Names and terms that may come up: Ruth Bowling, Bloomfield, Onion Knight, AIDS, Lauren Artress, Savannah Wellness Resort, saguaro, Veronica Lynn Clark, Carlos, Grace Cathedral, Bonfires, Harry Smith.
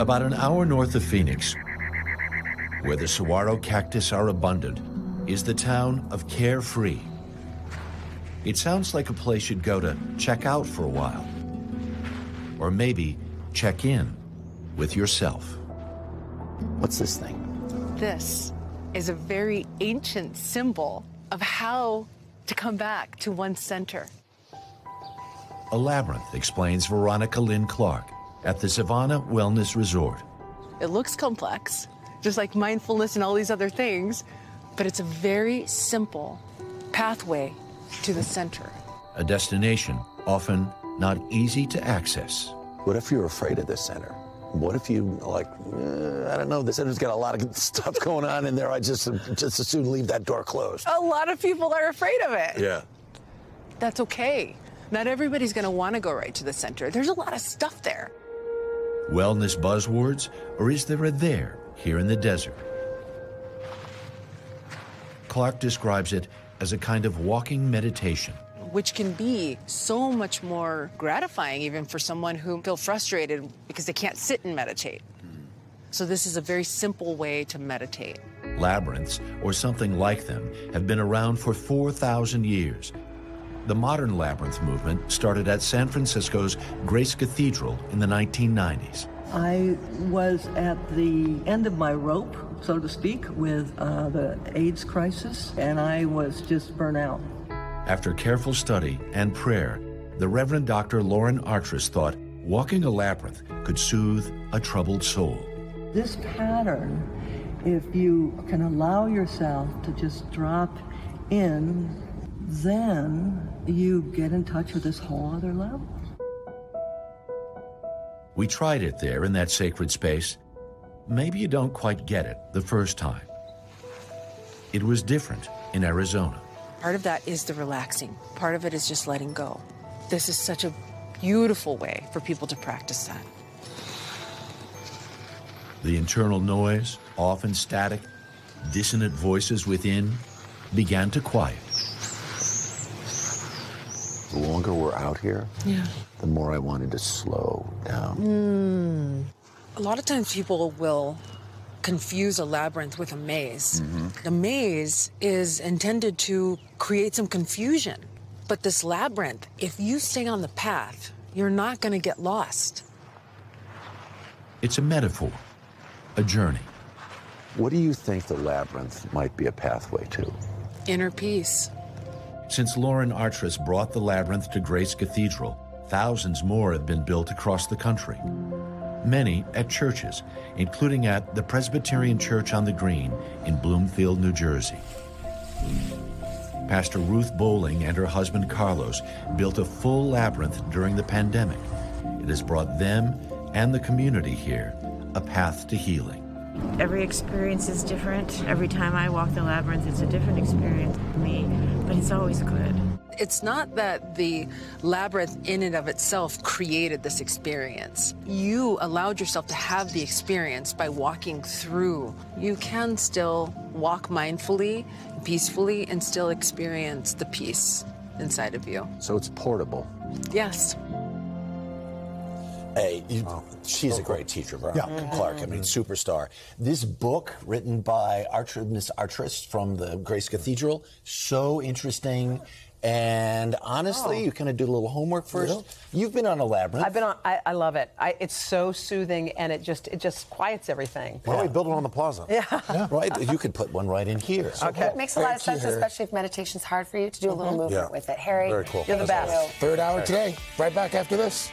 About an hour north of Phoenix, where the saguaro cactus are abundant, is the town of Carefree. It sounds like a place you'd go to check out for a while, or maybe check in with yourself. What's this thing? This is a very ancient symbol of how to come back to one's center. A labyrinth, explains Veronica Lynn Clark at the Savannah Wellness Resort. It looks complex, just like mindfulness and all these other things, but it's a very simple pathway to the center. A destination often not easy to access. What if you're afraid of the center? What if you like, I don't know, the center's got a lot of stuff going on in there. I just as soon leave that door closed. A lot of people are afraid of it. Yeah. That's okay. Not everybody's going to want to go right to the center. There's a lot of stuff there. Wellness buzzwords, or is there a there here in the desert? Clark describes it as a kind of walking meditation, which can be so much more gratifying even for someone who feels frustrated because they can't sit and meditate. So this is a very simple way to meditate. Labyrinths, or something like them, have been around for 4,000 years. The modern labyrinth movement started at San Francisco's Grace Cathedral in the 1990s. I was at the end of my rope, so to speak, with the AIDS crisis, and I was just burnt out. After careful study and prayer, the Reverend Dr. Lauren Artress thought walking a labyrinth could soothe a troubled soul. This pattern, if you can allow yourself to just drop in, then you get in touch with this whole other level. We tried it there in that sacred space. Maybe you don't quite get it the first time. It was different in Arizona. Part of that is the relaxing. Part of it is just letting go. This is such a beautiful way for people to practice that. The internal noise, often static, dissonant voices within, began to quiet. The longer we're out here, the more I wanted to slow down. A lot of times people will confuse a labyrinth with a maze. The maze is intended to create some confusion. But this labyrinth, if you stay on the path, you're not going to get lost. It's a metaphor, a journey. What do you think the labyrinth might be a pathway to? Inner peace. Since Lauren Artress brought the labyrinth to Grace Cathedral, thousands more have been built across the country. Many at churches, including at the Presbyterian Church on the Green in Bloomfield, New Jersey. Pastor Ruth Bowling and her husband Carlos built a full labyrinth during the pandemic. It has brought them and the community here a path to healing. Every experience is different. Every time I walk the labyrinth, it's a different experience for me, but it's always good. It's not that the labyrinth in and of itself created this experience. You allowed yourself to have the experience by walking through. You can still walk mindfully, peacefully, and still experience the peace inside of you. So it's portable. Yes. Hey, she's a great teacher, Veronica Clark. I mean, superstar. This book written by Miss Artress from the Grace Cathedral, so interesting. And honestly, you kind of do a little homework first. You've been on a labyrinth. I've been on. I love it. It's so soothing, and it just quiets everything. Why don't we build it on the plaza? Right. You could put one right in here. So it makes a lot of sense, especially if meditation's hard for you, to do a little movement with it. Harry, very cool. You're the best. Third hour today. Right back after this.